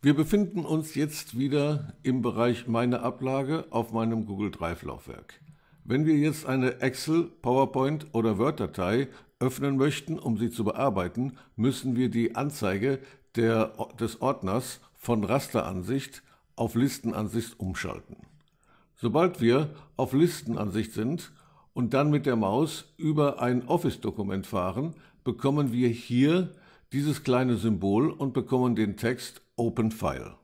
Wir befinden uns jetzt wieder im Bereich Meine Ablage auf meinem Google Drive Laufwerk. Wenn wir jetzt eine Excel, PowerPoint oder Word-Datei öffnen möchten, um sie zu bearbeiten, müssen wir die Anzeige des Ordners von Rasteransicht auf Listenansicht umschalten. Sobald wir auf Listenansicht sind und dann mit der Maus über ein Office-Dokument fahren, bekommen wir hier dieses kleine Symbol und bekommen den Text Open File.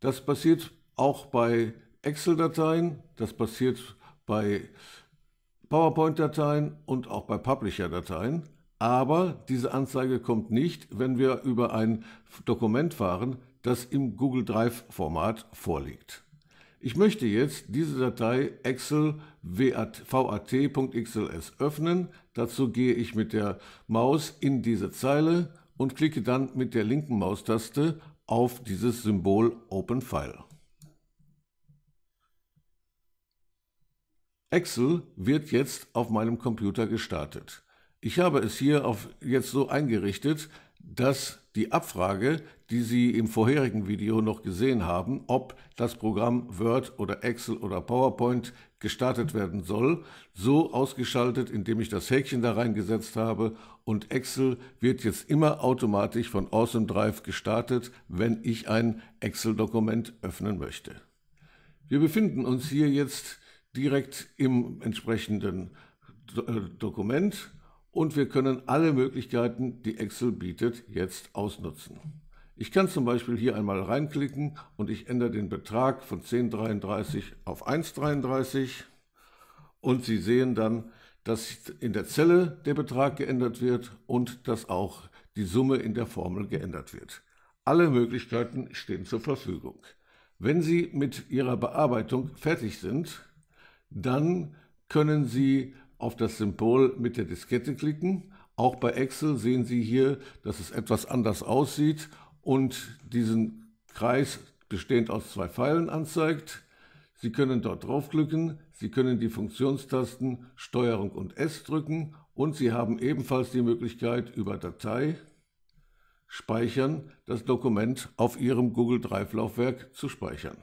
Das passiert auch bei Excel-Dateien, das passiert bei PowerPoint-Dateien und auch bei Publisher-Dateien, aber diese Anzeige kommt nicht, wenn wir über ein Dokument fahren, das im Google Drive-Format vorliegt. Ich möchte jetzt diese Datei Excel VAT.xls öffnen. Dazu gehe ich mit der Maus in diese Zeile und klicke dann mit der linken Maustaste auf dieses Symbol Open File. Excel wird jetzt auf meinem Computer gestartet. Ich habe es hier jetzt so eingerichtet, dass die Abfrage, die Sie im vorherigen Video noch gesehen haben, ob das Programm Word oder Excel oder PowerPoint gestartet werden soll, so ausgeschaltet, indem ich das Häkchen da reingesetzt habe, und Excel wird jetzt immer automatisch von AwesomeDrive gestartet, wenn ich ein Excel-Dokument öffnen möchte. Wir befinden uns hier jetzt direkt im entsprechenden Dokument und wir können alle Möglichkeiten, die Excel bietet, jetzt ausnutzen. Ich kann zum Beispiel hier einmal reinklicken und ich ändere den Betrag von 10,33 auf 1,33 und Sie sehen dann, dass in der Zelle der Betrag geändert wird und dass auch die Summe in der Formel geändert wird. Alle Möglichkeiten stehen zur Verfügung. Wenn Sie mit Ihrer Bearbeitung fertig sind, dann können Sie auf das Symbol mit der Diskette klicken. Auch bei Excel sehen Sie hier, dass es etwas anders aussieht und diesen Kreis bestehend aus zwei Pfeilen anzeigt. Sie können dort draufklicken, Sie können die Funktionstasten STRG und S drücken und Sie haben ebenfalls die Möglichkeit, über Datei, Speichern, das Dokument auf Ihrem Google Drive Laufwerk zu speichern.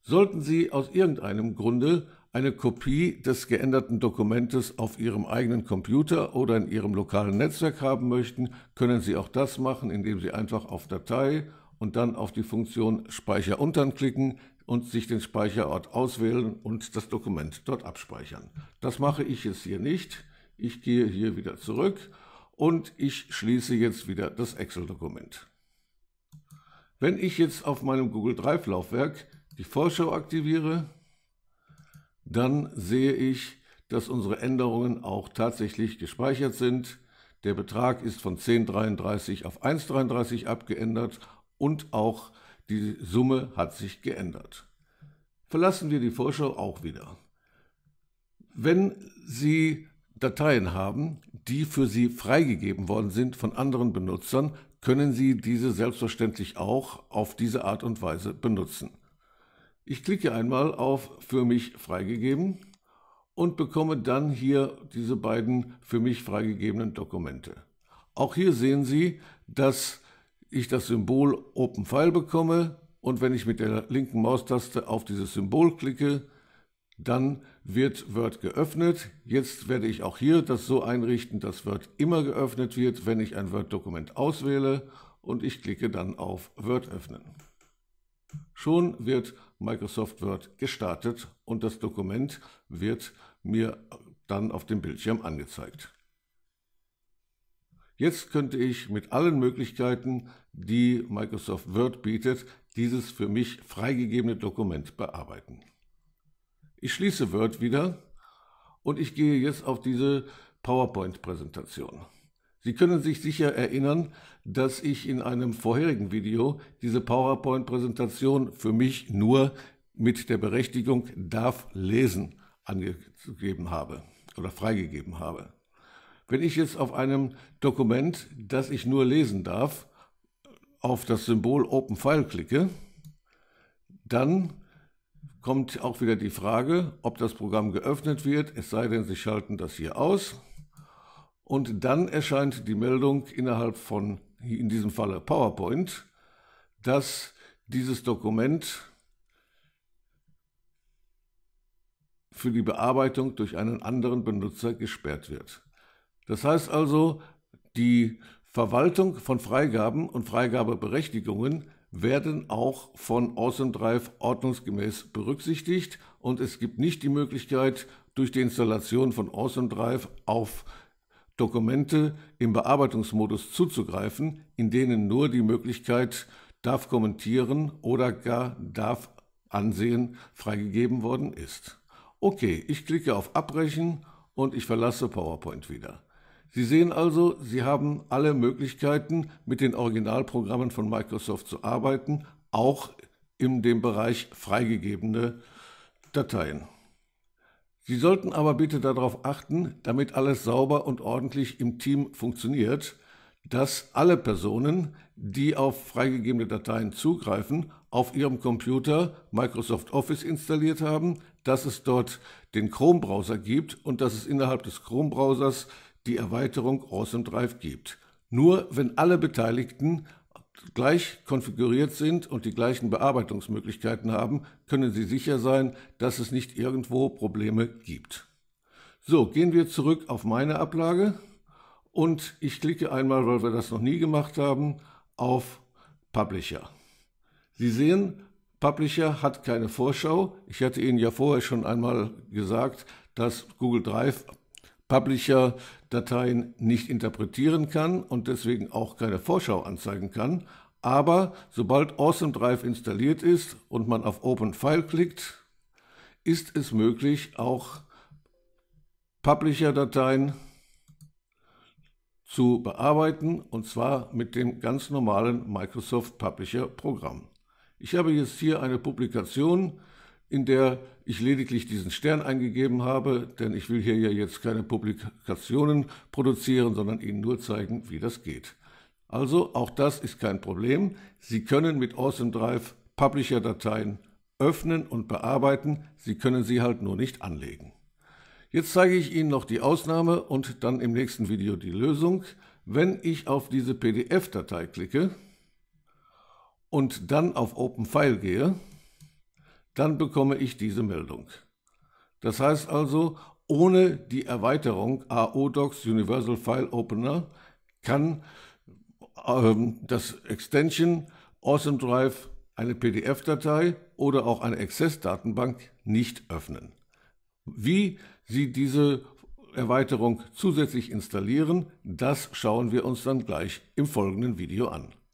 Sollten Sie aus irgendeinem Grunde eine Kopie des geänderten Dokumentes auf Ihrem eigenen Computer oder in Ihrem lokalen Netzwerk haben möchten, können Sie auch das machen, indem Sie einfach auf Datei und dann auf die Funktion Speicher untern klicken und sich den Speicherort auswählen und das Dokument dort abspeichern. Das mache ich jetzt hier nicht. Ich gehe hier wieder zurück und ich schließe jetzt wieder das Excel-Dokument. Wenn ich jetzt auf meinem Google Drive Laufwerk die Vorschau aktiviere, dann sehe ich, dass unsere Änderungen auch tatsächlich gespeichert sind. Der Betrag ist von 10,33 auf 1,33 abgeändert und auch die Summe hat sich geändert. Verlassen wir die Vorschau auch wieder. Wenn Sie Dateien haben, die für Sie freigegeben worden sind von anderen Benutzern, können Sie diese selbstverständlich auch auf diese Art und Weise benutzen. Ich klicke einmal auf Für mich freigegeben und bekomme dann hier diese beiden für mich freigegebenen Dokumente. Auch hier sehen Sie, dass ich das Symbol Open File bekomme und wenn ich mit der linken Maustaste auf dieses Symbol klicke, dann wird Word geöffnet. Jetzt werde ich auch hier das so einrichten, dass Word immer geöffnet wird, wenn ich ein Word-Dokument auswähle und ich klicke dann auf Word öffnen. Schon wird Microsoft Word gestartet und das Dokument wird mir dann auf dem Bildschirm angezeigt. Jetzt könnte ich mit allen Möglichkeiten, die Microsoft Word bietet, dieses für mich freigegebene Dokument bearbeiten. Ich schließe Word wieder und ich gehe jetzt auf diese PowerPoint-Präsentation. Sie können sich sicher erinnern, dass ich in einem vorherigen Video diese PowerPoint-Präsentation für mich nur mit der Berechtigung darf lesen angegeben habe oder freigegeben habe. Wenn ich jetzt auf einem Dokument, das ich nur lesen darf, auf das Symbol Open File klicke, dann kommt auch wieder die Frage, ob das Programm geöffnet wird, es sei denn, Sie schalten das hier aus. Und dann erscheint die Meldung, innerhalb von in diesem Falle PowerPoint, dass dieses Dokument für die Bearbeitung durch einen anderen Benutzer gesperrt wird. Das heißt also, die Verwaltung von Freigaben und Freigabeberechtigungen werden auch von AwesomeDrive ordnungsgemäß berücksichtigt und es gibt nicht die Möglichkeit, durch die Installation von AwesomeDrive auf Dokumente im Bearbeitungsmodus zuzugreifen, in denen nur die Möglichkeit darf kommentieren oder gar darf ansehen freigegeben worden ist. Okay, ich klicke auf Abbrechen und ich verlasse PowerPoint wieder. Sie sehen also, Sie haben alle Möglichkeiten, mit den Originalprogrammen von Microsoft zu arbeiten, auch in dem Bereich freigegebene Dateien. Sie sollten aber bitte darauf achten, damit alles sauber und ordentlich im Team funktioniert, dass alle Personen, die auf freigegebene Dateien zugreifen, auf ihrem Computer Microsoft Office installiert haben, dass es dort den Chrome-Browser gibt und dass es innerhalb des Chrome-Browsers die Erweiterung AwesomeDrive gibt. Nur wenn alle Beteiligten gleich konfiguriert sind und die gleichen Bearbeitungsmöglichkeiten haben, können Sie sicher sein, dass es nicht irgendwo Probleme gibt. So, gehen wir zurück auf meine Ablage und ich klicke einmal, weil wir das noch nie gemacht haben, auf Publisher. Sie sehen, Publisher hat keine Vorschau. Ich hatte Ihnen ja vorher schon einmal gesagt, dass Google Drive Publisher-Dateien nicht interpretieren kann und deswegen auch keine Vorschau anzeigen kann. Aber sobald AwesomeDrive installiert ist und man auf Open File klickt, ist es möglich, auch Publisher-Dateien zu bearbeiten, und zwar mit dem ganz normalen Microsoft Publisher-Programm. Ich habe jetzt hier eine Publikation, in der ich lediglich diesen Stern eingegeben habe, denn ich will hier ja jetzt keine Publikationen produzieren, sondern Ihnen nur zeigen, wie das geht. Also auch das ist kein Problem. Sie können mit AwesomeDrive Publisher-Dateien öffnen und bearbeiten. Sie können sie halt nur nicht anlegen. Jetzt zeige ich Ihnen noch die Ausnahme und dann im nächsten Video die Lösung. Wenn ich auf diese PDF-Datei klicke und dann auf Open File gehe, dann bekomme ich diese Meldung. Das heißt also, ohne die Erweiterung AODocs Universal File Opener kann das Extension AwesomeDrive eine PDF-Datei oder auch eine Access-Datenbank nicht öffnen. Wie Sie diese Erweiterung zusätzlich installieren, das schauen wir uns dann gleich im folgenden Video an.